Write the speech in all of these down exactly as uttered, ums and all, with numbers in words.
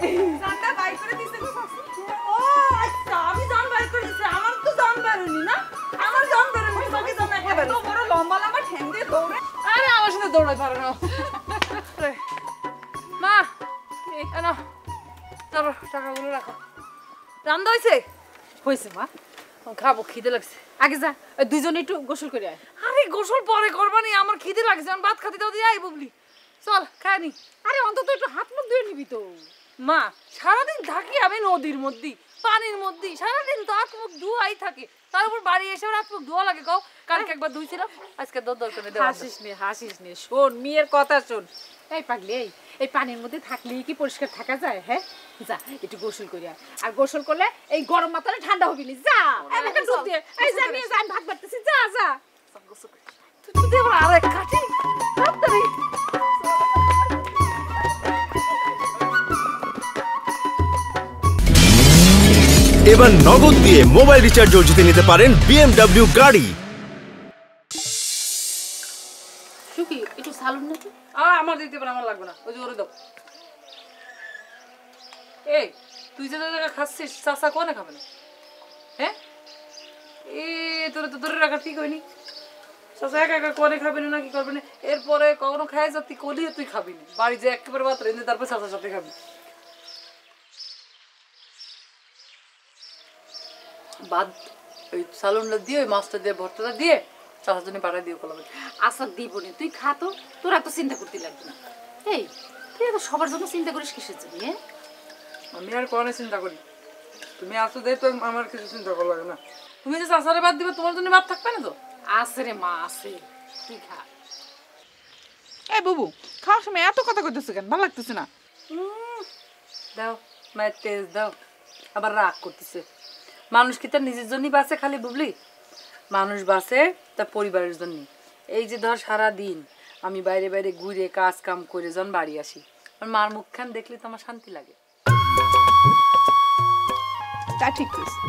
Santa buy kore dise. Oh, ami jan buy kore dise. Amar to jan baruni na. Amar jan baruni baki jan ekta bari. To boro lomba lomba thende dore. Are amar shonge doroi paro na. Ma, ano. Taro taka gulo rakho. Randa hoyse? Hoyse ma. খাবো খিদে লাগছে আগে যা দুইজন একটু গোসল করে আয় আরে গোসল পরে করবা না আমার খিদে লাগছে আমি ভাত খেতে দাও দি আই বুবলি চল খাইনি আরে অন্তত একটু হাত মুখ ধুয়ে নিবি তো মা সারা দিন ঢাকি আমি নদীর মধ্যে পানির মধ্যে সারা দিন তো হাত মুখ ধুই থাকে তার উপর বাড়ি এসে হাত মুখ ধোয়া লাগে কও কালকে একবার ধুইছিলাম আজকে দর দর করে দেও হাসিস নে হাসিস নে শুন মিয়ের কথা শুন এই পাগলি এই এই পানির মধ্যে থাকলে কি পরিষ্কার থাকা যায় হ্যাঁ যা একটু গোসল করি আর গোসল করলে এই গরম মাথায় ঠান্ডা হবি না যা একটা ডুব দে এই যা নিয়ে যা ভাত বাড়তেছি যা যা সব গোসল করি তুই তো দেবা আরে কাটি তাড়াতাড়ি এবার নগদ দিয়ে মোবাইল রিচার্জ জিতে নিতে পারেন বিএমডব্লিউ গাড়ি শুকি একটু সালুন না তো আর আমার দিতে পারে আমার লাগবে না ওই যে ওরে দাও এই তুই যে জায়গা খাচ্ছিস চাচা কোনে খাবে না হ্যাঁ এ তোর তো দূরে রাখা ঠিক হয়নি চাচা একা একা কোনে খাবে না কি করবে না এরপরে কখনো খায় যা তুই কলিও তুই খাবি না বাড়ি যে একবার ভাত রেনে তারপর চাচা সাথে খাবি বাদ ওই সালুনটা দিয়ে ওই মাছটা দিয়ে ভর্তাটা দিয়ে চাষার জন্য পাড়ায় দিয়ে করলাম আশা দিব নি তুই খা তো তোর এত চিন্তা করতে লাগবে না এই তুই এত সবার জন্য চিন্তা করিস কিসের জন্য আমি আর কোনো চিন্তা করি তুমি আসো দে তো আমার কিছু চিন্তা করা লাগে না তুমি যে চাষারে বাদ দিবে তোমার জন্য বাদ থাকবে না তো আসে রে মা আসে তুই খা এই বাবু খাওয়ার সময় এত কথা কইতেছো কেন ভালো লাগতেছে না দাও মায়ের তেজ দাও আবার রাগ করতেছে মানুষ কি তার নিজের জন্যই বাঁচে খালি বুবলি মানুষ বাঁচে তার পরিবারের জন্য এই যে ধর সারা দিন আমি বাইরে বাইরে ঘুরে কাজ কাম করে যখন বাড়ি আসি আমার মার মুখখান দেখলে তো আমার শান্তি লাগে তা ঠিক আছে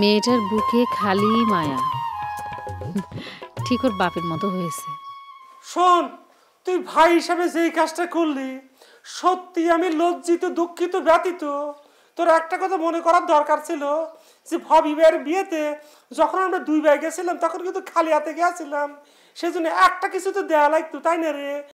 মেয়েটার বুকে খালি মায়া ঠিক ওর বাপের মতো হয়েছে শোন তুই ভাই হিসাবে যেই কাজটা করলি সত্যি আমি লজ্জিত দুঃখিত ব্যতীত তোর একটা কথা মনে করার দরকার ছিল যে ভাবি ভাইয়ের বিয়েতে যখন আমরা দুই ভাই গেছিলাম তখন কিন্তু খালি হাতে গেছিলাম সেজন্য একটা কিছু তো দেওয়া লাগতো তাই না রে